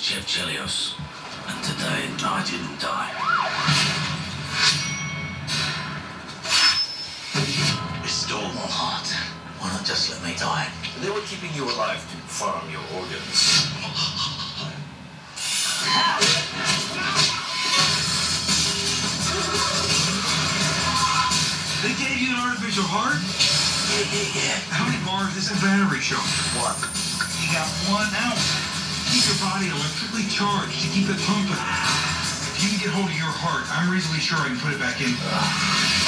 is Jeff Chelios, and today I didn't die. Restore my heart. Why not just let me die? They were keeping you alive to farm your organs. They gave you an artificial heart? Yeah. How many bars is that battery show? One. You got 1 ounce. Keep your body electrically charged to keep it pumping. If you can get hold of your heart, I'm reasonably sure I can put it back in.